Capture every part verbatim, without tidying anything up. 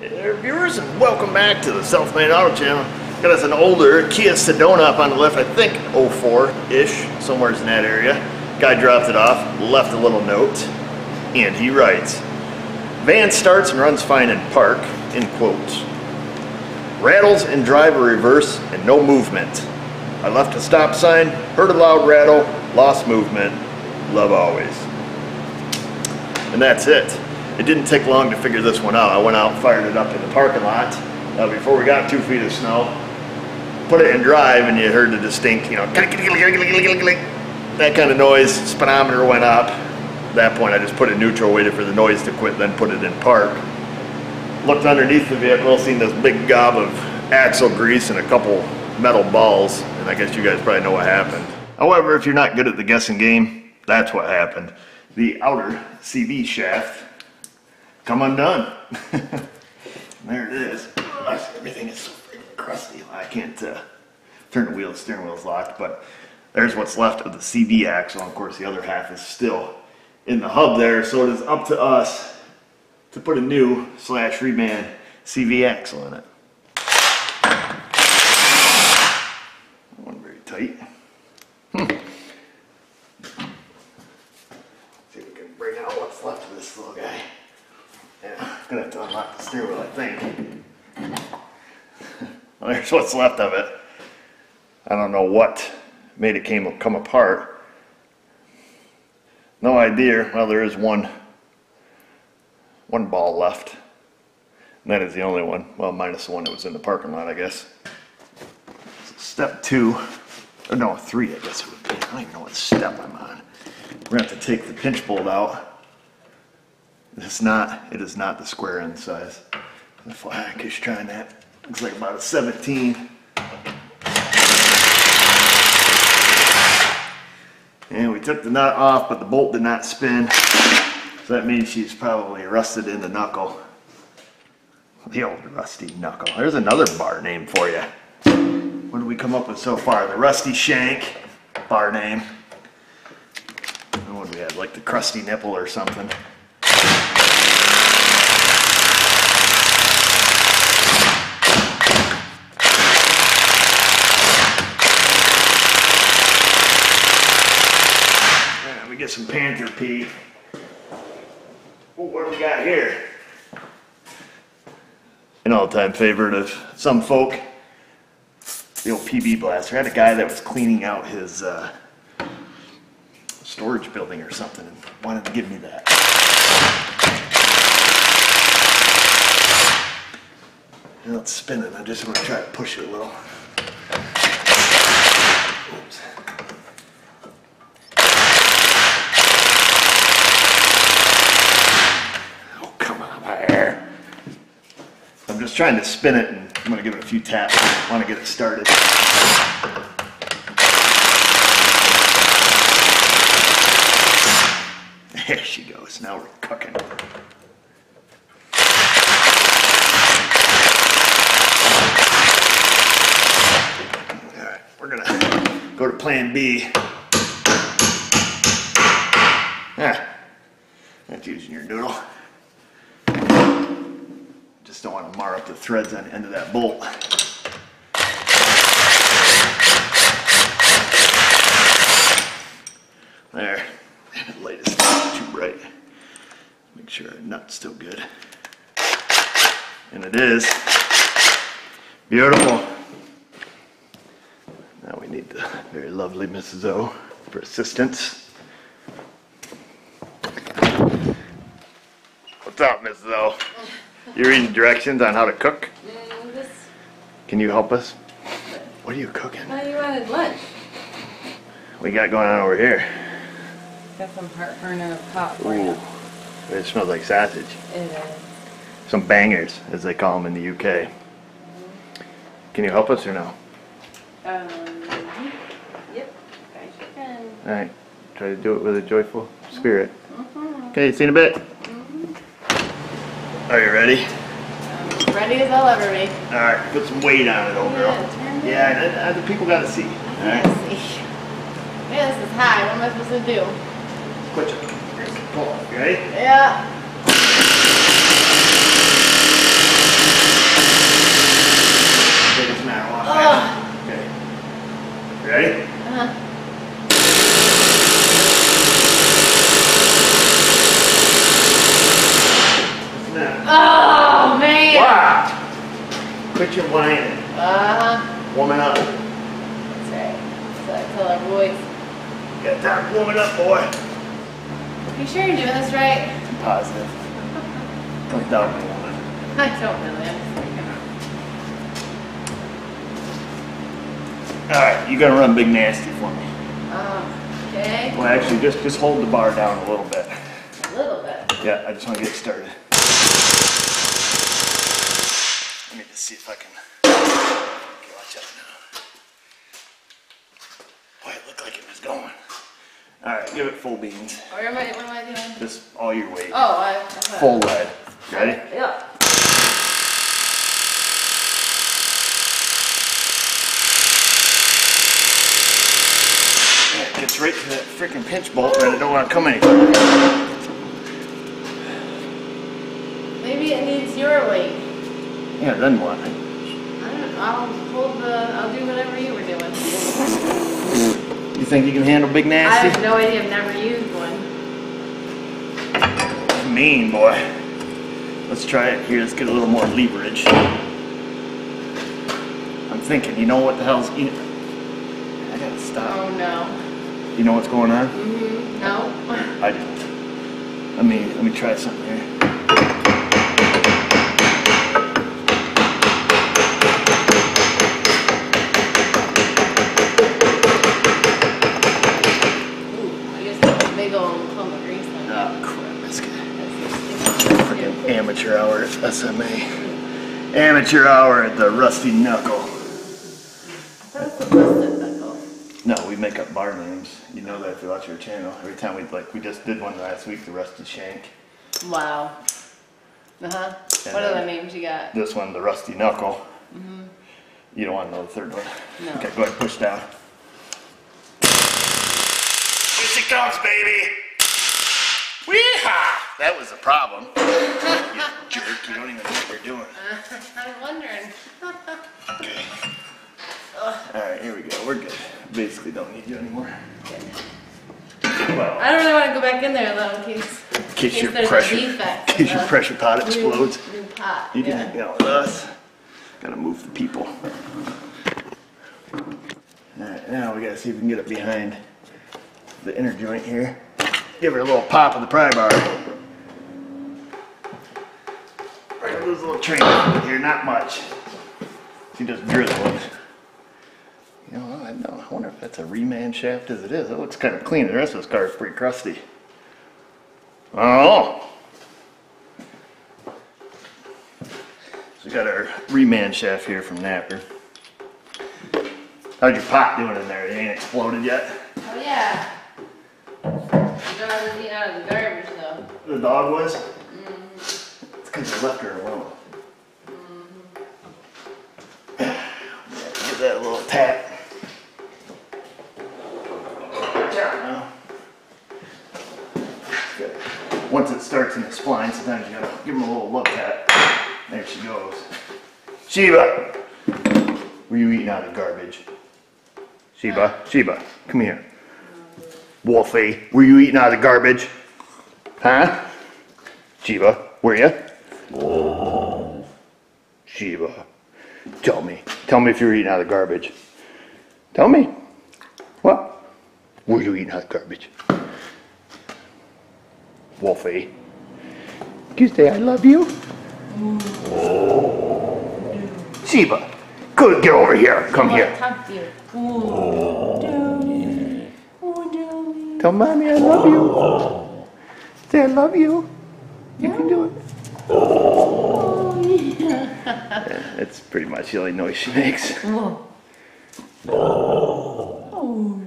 Hey there, viewers, and welcome back to the South Main Auto channel. Got us an older Kia Sedona up on the left, I think oh four-ish, somewhere in that area. Guy dropped it off, left a little note, and he writes, "Van starts and runs fine in park," in quotes. "Rattles and drive a reverse and no movement. I left a stop sign, heard a loud rattle, lost movement. Love always." And that's it. It didn't take long to figure this one out. I went out and fired it up in the parking lot uh, before we got two feet of snow. Put it in drive and you heard the distinct, you know, that kind of noise. Speedometer went up. At that point I just put it neutral, waited for the noise to quit, then put it in park. Looked underneath the vehicle, seen this big gob of axle grease and a couple metal balls, and I guess you guys probably know what happened. However, if you're not good at the guessing game, that's what happened. The outer C V shaft come undone. There it is. Ugh, everything is so freaking crusty. I can't uh, turn the wheel. The steering wheel's locked, but there's what's left of the C V axle. Of course, the other half is still in the hub there, so it is up to us to put a new slash reman C V axle in it. That wasn't very tight. Hmm. See if we can bring out what's left of this little guy. Yeah, gonna have to unlock the steering wheel, I think. Well, there's what's left of it. I don't know what made it came come apart. No idea. Well, there is one one ball left, and that is the only one. Well, minus the one that was in the parking lot, I guess. Step two, or no, three, I guess it would be. I don't even know what step I'm on. We're gonna have to take the pinch bolt out. It's not, it is not the square end size. The flag is trying that. Looks like about a seventeen. And we took the nut off, but the bolt did not spin. So that means she's probably rusted in the knuckle. The old rusty knuckle. There's another bar name for you. What did we come up with so far? The rusty shank, bar name. And what do we have? Like the crusty nipple or something. Get some panther pee. Oh, what do we got here? An all-time favorite of some folk, the old P B blaster. I had a guy that was cleaning out his uh, storage building or something and wanted to give me that. Now it's spinning. I just want to try to push it a little. Oops. Trying to spin it, and I'm going to give it a few taps. I want to get it started. There she goes. Now we're cooking. All right, we're going to go to plan B. Ah, that's using your noodle. Just don't want to mar up the threads on the end of that bolt. There. The light is too bright. Make sure our nut's still good. And it is. Beautiful. Now we need the very lovely Missus O for assistance. What's up, Missus O? You're reading directions on how to cook? Mm, just... Can you help us? What are you cooking? Oh, you wanted lunch. What you got going on over here? Got some heart burner up top for you. It smells like sausage. It is. Some bangers, as they call them in the U K. Mm-hmm. Can you help us or no? Um, yep. I sure can. All right. Try to do it with a joyful spirit. Mm-hmm. Okay, see you in a bit. Are you ready? Um, ready as I'll ever be. Alright, put some weight on it, old girl. Yeah, yeah, the people gotta see. Alright. See. Yeah, this is high. What am I supposed to do? Put your pull, right? Yeah. Quit your whining. Uh-huh. Woman up. That's right. That's what I tell our boys. Get that woman up, boy. You sure you're doing this right? I'm positive. Don't doubt me, woman. I don't really understand. Alright, you gotta run big nasty for me. Um, okay. Well, actually, just, just hold the bar down a little bit. A little bit? Yeah, I just want to get started. I need to see if I can. Okay, watch out now. Boy, it looked like it was going. Alright, give it full beans. Where am I, what am I doing? Just all your weight. Oh, I. I full lead. Ready? Yeah. Yeah, it gets right to that freaking pinch bolt, and I don't want to come any further. Maybe it needs your weight. Yeah, then what? I don't know. I'll hold the. I'll do whatever you were doing. You think you can handle big nasty? I have no idea. I've never used one. Mean boy. Let's try it here. Let's get a little more leverage. I'm thinking. You know what the hell's? In it? I gotta stop. Oh no. You know what's going on? Mm-hmm. No. I do. Let me let me try something here. Amateur hour at S M A. Amateur hour at the Rusty Knuckle. That's the Rusty Knuckle. No, we make up bar names. You know that if you watch your channel. Every time we like, we just did one last week, the Rusty Shank. Wow. Uh huh. And what other names you got? This one, the Rusty Knuckle. Mm-hmm. You don't want to know the third one. No. Okay, go ahead, push down. Here she comes, baby. Wee-haw! That was the problem. You jerk, you don't even know what you're doing. Uh, I'm wondering. Okay. Alright, here we go. We're good. Basically don't need you anymore. Good. Well, I don't really want to go back in there though in case, in case, in case your there's pressure, a defect. In case your pressure pot explodes. New, new pot. You can hang yeah. out with us. Gotta move the people. Alright, now we gotta see if we can get up behind the inner joint here. Give her a little pop of the pry bar. We're gonna lose a little training here, not much. She just drizzled. You know, I know. I wonder if that's a reman shaft as it is. It looks kind of clean. The rest of this car is pretty crusty. Oh! So we got our reman shaft here from Napper. How's your pot doing in there? It ain't exploded yet? Oh yeah. Dog was out of the garbage though. The dog was? Mm-hmm. It's because you left her alone. Mm-hmm. Yeah, give that a little tap. Watch out now. Good. Once it starts in the spline, sometimes you gotta give him a little love tap. There she goes. Sheba! Were you eating out of garbage? Sheba, oh. Sheba, come here. Wolfie, were you eating out of the garbage? Huh? Sheba, were you? Oh, Sheba, tell me. Tell me if you were eating out of the garbage. Tell me. What? Were you eating out of the garbage? Wolfie, can you say I love you? Oh, Sheba, good, get over here. Come here. Oh. Tell mommy I love you. Say I love you. You yeah. can do it. Oh, yeah. That's pretty much the only noise she makes. Oh. Oh.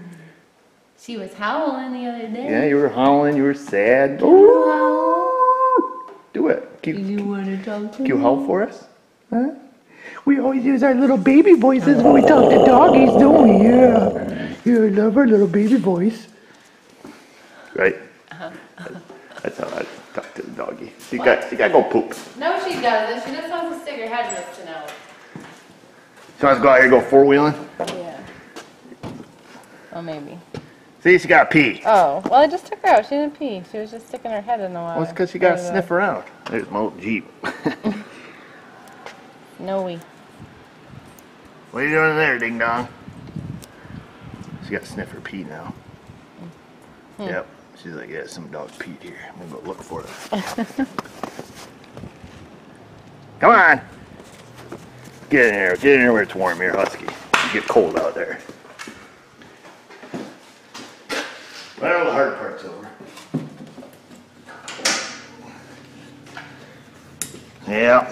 She was howling the other day. Yeah, you were howling. You were sad. Oh. Do it. Can you, you want to talk to Can me? You howl for us? Huh? We always use our little baby voices when we talk to doggies, don't we? Yeah. You yeah, love our little baby voice. Right? Uh-huh. That's how I talk to the doggy. She what? got she got to go poop. No, she doesn't. She just wants to stick her head in this to know. She wants to go out here and go four wheeling? Yeah. Oh, maybe. See, she got to pee. Oh, well, I just took her out. She didn't pee. She was just sticking her head in the water. Well, it's because she got to sniff around. There's my old Jeep. Snowy. What are you doing there, ding dong? She got sniffer pee now. Hmm. Yep. She's like, yeah, some dog peed here. I'm gonna go look for it. Come on. Get in there. Get in there where it's warm. You're husky. You get cold out there. Well, the hard part's over. Yeah.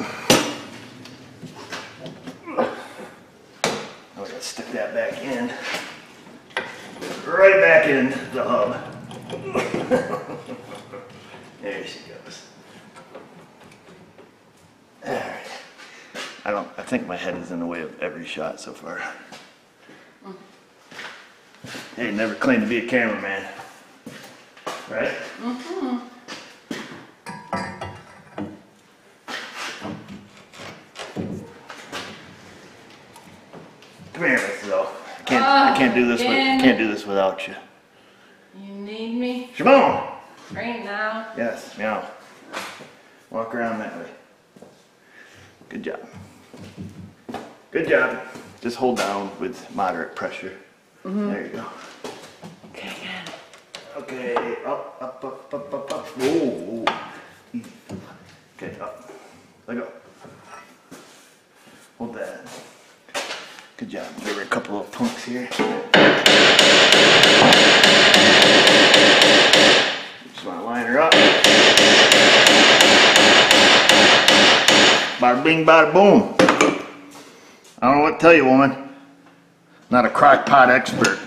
I'm gonna stick that back in. Right back in the hub. There she goes. All right. I don't. I think my head is in the way of every shot so far. Mm. Hey, never claimed to be a cameraman, right? Mm-hmm. Come here, Missus O. I can't. Oh, I can't do this. With, can't do this without you. You need me. Shimon. Right now. Yes. Meow. Walk around that way. Good job. Good job. Just hold down with moderate pressure. Mm-hmm. There you go. Okay. Okay. Up. Up. Up. Up. Up. Up. Whoa. Okay. Up. Let go. Hold that. Good job. There were a couple of punks here. Just want to line her up. Bada bing, bada boom. I don't know what to tell you, woman. Not a crock pot expert.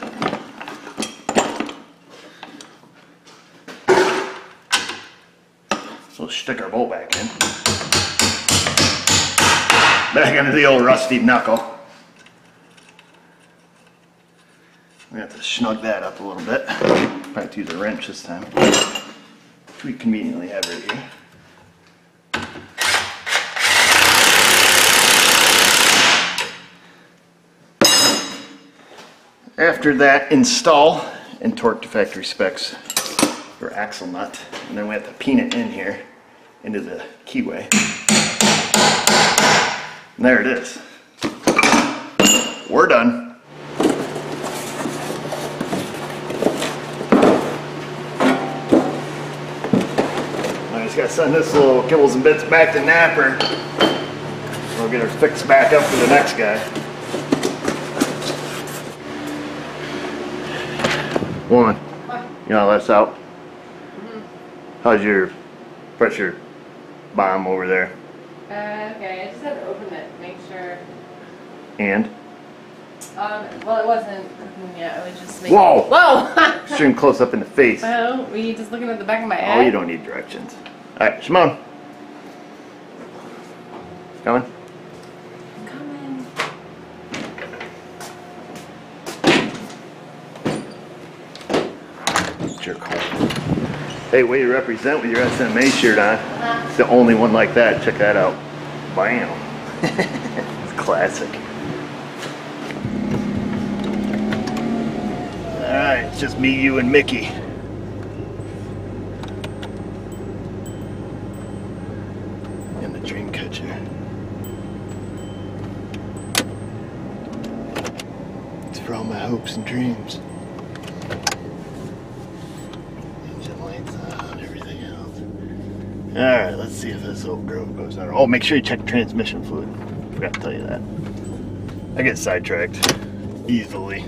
So we'll stick our bowl back in. Back into the old rusty knuckle. We have to snug that up a little bit. Probably have to use a wrench this time, which we conveniently have right here. After that, install and torque to factory specs for axle nut, and then we have to pin it in here into the keyway. And there it is. We're done. Gotta send this little kibbles and bits back to Napper. We'll get her fixed back up for the next guy. Woman, what? You know that's out. Mm-hmm. How's your pressure bomb over there? Uh, okay, I just had to open it, make sure. And? Um, well, it wasn't. Yeah, it was just. Making, whoa! Whoa! Shooting close up in the face. Well, were you just looking at the back of my eye? Oh, you don't need directions. Alright, Shimon. Coming? I'm coming. Jerk off. Hey, way to represent with your S M A shirt on. Uh-huh. It's the only one like that. Check that out. Bam. It's classic. Alright, it's just me, you, and Mickey. Hopes and dreams. Engine lights on, everything else. Alright, let's see if this old girl goes under. Oh, make sure you check transmission fluid. Forgot to tell you that. I get sidetracked easily.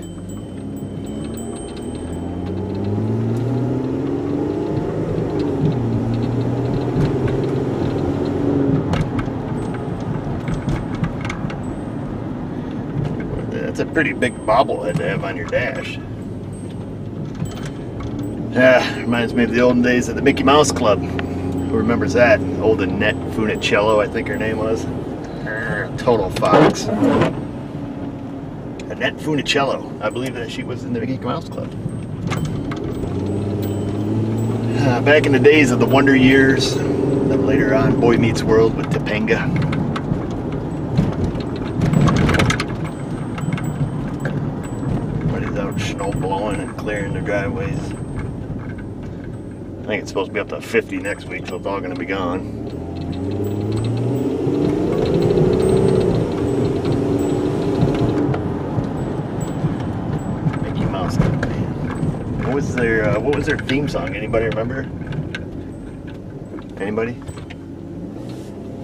That's a pretty big bobblehead to have on your dash. Yeah, reminds me of the olden days of the Mickey Mouse Club. Who remembers that? Old Annette Funicello, I think her name was. Total fox. Annette Funicello. I believe that she was in the Mickey Mouse Club. Uh, back in the days of the Wonder Years, then later on Boy Meets World with Topanga. Snow blowing and clearing the driveways. I think it's supposed to be up to fifty next week, so it's all going to be gone. uh, what was their theme song? Anybody remember? Anybody?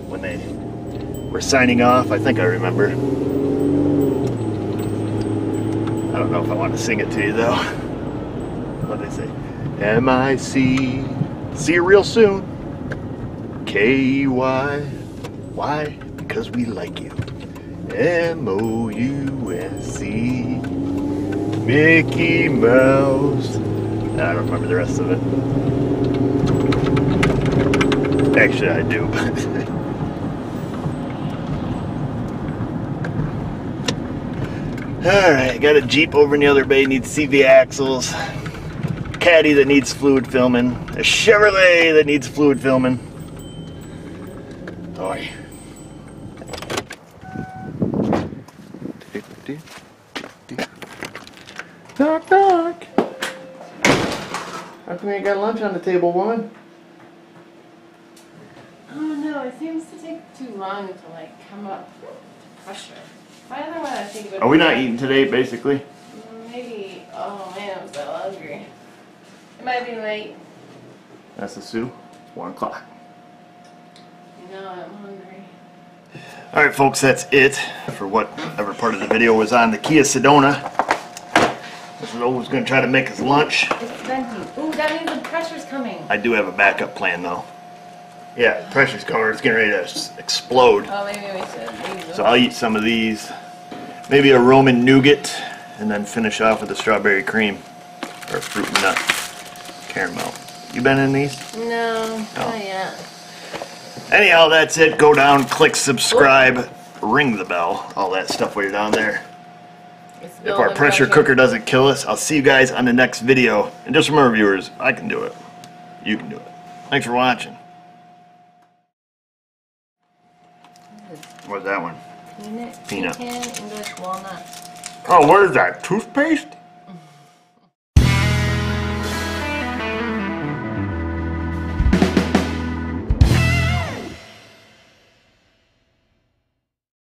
When they were signing off, I think I remember. I don't know if I want to sing it to you though. What did they say? M I C. See you real soon. K E Y. Why? Because we like you. M O U S E. Mickey Mouse. I don't remember the rest of it. Actually, I do, but alright, got a Jeep over in the other bay, needs C V axles. Caddy that needs fluid filming. A Chevrolet that needs fluid filming. Oh yeah. Knock, knock. How come you ain't got lunch on the table, woman? Oh no, it seems to take too long to like come up to pressure. Why don't I want to think about it? Are we not eating today, basically? Maybe. Oh man, I'm so hungry. It might be late. That's the Sue. One o'clock. You know, I'm hungry. Alright folks, that's it for whatever part of the video was on the Kia Sedona. This is always going to try to make us lunch. It's venti. Ooh, that means the pressure's coming. I do have a backup plan, though. Yeah, the pressure's coming. It's getting ready to explode. Oh, maybe we should. Maybe. So I'll eat some of these. Maybe a Roman nougat, and then finish off with a strawberry cream. Or fruit nut caramel. You been in these? No, no. Not yet. Anyhow, that's it. Go down, click subscribe, ooh, ring the bell. All that stuff while you're down there. If our pressure cooker doesn't kill us, I'll see you guys on the next video. And just remember, viewers, I can do it. You can do it. Thanks for watching. What's that one? Peanut. Peanut. Pecan, English walnut. Oh, what is that? Toothpaste?